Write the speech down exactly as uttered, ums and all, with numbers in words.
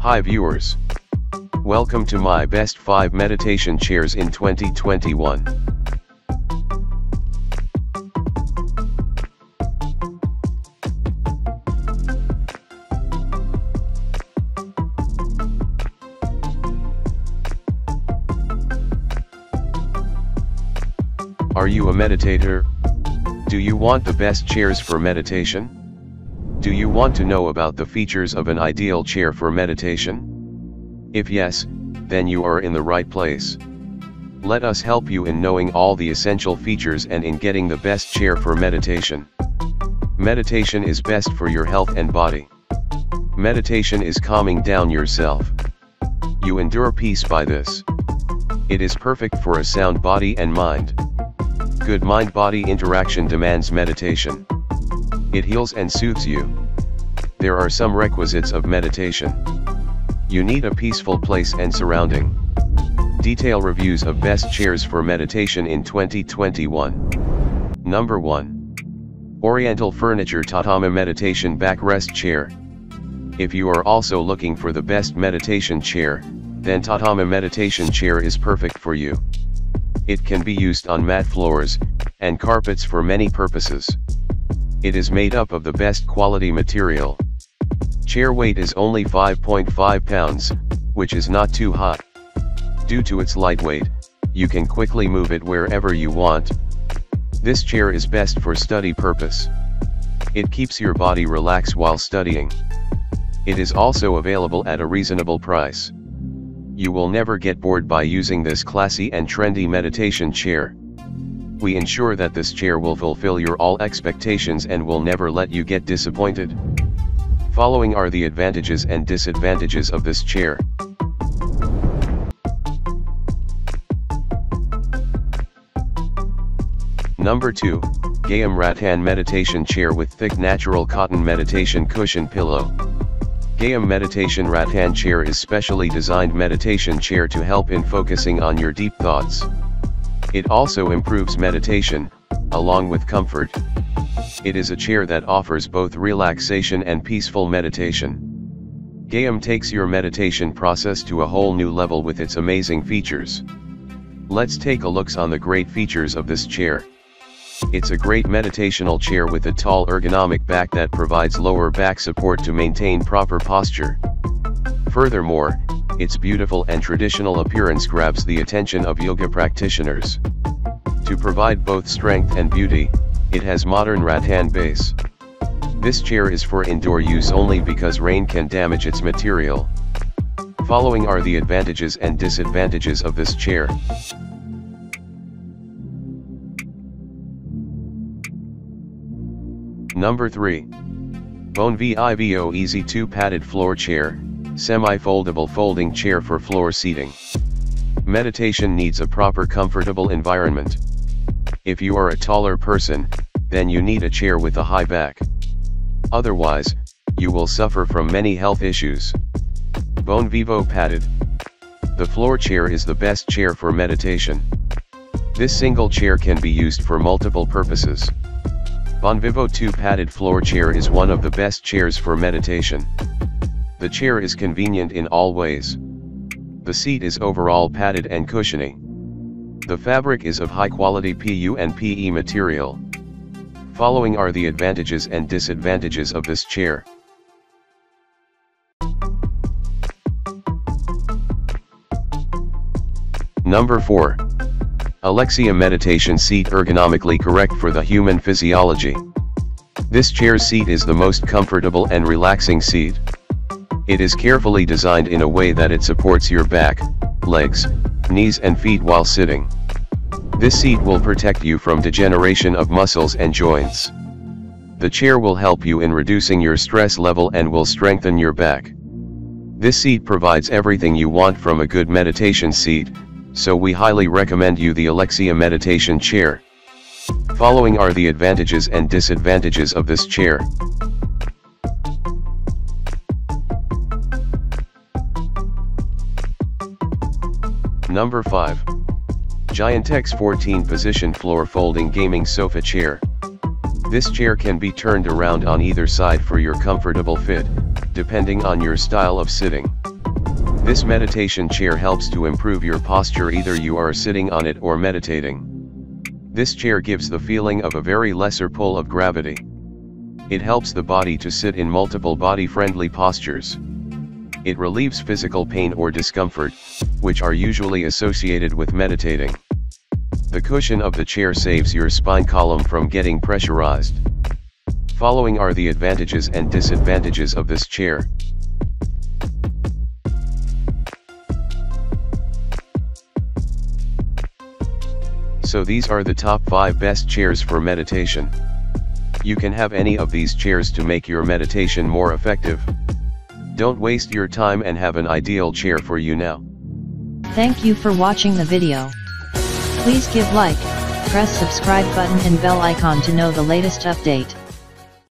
Hi viewers. Welcome to my best five meditation chairs in twenty twenty-one. Are you a meditator? Do you want the best chairs for meditation? Do you want to know about the features of an ideal chair for meditation? If yes, then you are in the right place. Let us help you in knowing all the essential features and in getting the best chair for meditation. Meditation is best for your health and body. Meditation is calming down yourself. You endure peace by this. It is perfect for a sound body and mind. Good mind-body interaction demands meditation. It heals and soothes you. There are some requisites of meditation. You need a peaceful place and surrounding. Detail reviews of best chairs for meditation in twenty twenty-one. Number one. Oriental Furniture Tatami Meditation Backrest Chair. If you are also looking for the best meditation chair, then Tatami Meditation Chair is perfect for you. It can be used on mat floors and carpets for many purposes. It is made up of the best quality material. Chair weight is only five point five pounds, which is not too hot. Due to its lightweight, you can quickly move it wherever you want. This chair is best for study purpose. It keeps your body relaxed while studying. It is also available at a reasonable price. You will never get bored by using this classy and trendy meditation chair. We ensure that this chair will fulfill your all expectations and will never let you get disappointed. Following are the advantages and disadvantages of this chair. Number two. Gayam Rattan Meditation Chair with Thick Natural Cotton Meditation Cushion Pillow. Gayam Meditation Rattan Chair is specially designed meditation chair to help in focusing on your deep thoughts. It also improves meditation, along with comfort. It is a chair that offers both relaxation and peaceful meditation. Gayam takes your meditation process to a whole new level with its amazing features. Let's take a look on the great features of this chair. It's a great meditational chair with a tall ergonomic back that provides lower back support to maintain proper posture. Furthermore, its beautiful and traditional appearance grabs the attention of yoga practitioners. To provide both strength and beauty, it has modern rattan base. This chair is for indoor use only because rain can damage its material. Following are the advantages and disadvantages of this chair. Number three. BonVIVO Easy two Padded Floor Chair, Semi-foldable folding chair for floor seating. Meditation needs a proper comfortable environment. If you are a taller person, then you need a chair with a high back. Otherwise, you will suffer from many health issues. BonVIVO Padded. The floor chair is the best chair for meditation. This single chair can be used for multiple purposes. BonVIVO two Padded Floor Chair is one of the best chairs for meditation. The chair is convenient in all ways. The seat is overall padded and cushiony. The fabric is of high quality P U and P E material. Following are the advantages and disadvantages of this chair. Number four. Alexia Meditation Seat, ergonomically correct for the human physiology. This chair's seat is the most comfortable and relaxing seat. It is carefully designed in a way that it supports your back, legs, knees and feet while sitting. This seat will protect you from degeneration of muscles and joints. The chair will help you in reducing your stress level and will strengthen your back. This seat provides everything you want from a good meditation seat, so we highly recommend you the Alexia Meditation Chair. Following are the advantages and disadvantages of this chair. Number five. Giantex fourteen Position Floor Folding Gaming Sofa Chair. This chair can be turned around on either side for your comfortable fit, depending on your style of sitting. This meditation chair helps to improve your posture, either you are sitting on it or meditating. This chair gives the feeling of a very lesser pull of gravity. It helps the body to sit in multiple body-friendly postures. It relieves physical pain or discomfort, which are usually associated with meditating. The cushion of the chair saves your spine column from getting pressurized. Following are the advantages and disadvantages of this chair. So these are the top five best chairs for meditation. You can have any of these chairs to make your meditation more effective. Don't waste your time and have an ideal chair for you now. Thank you for watching the video. Please give like, press subscribe button and bell icon to know the latest update.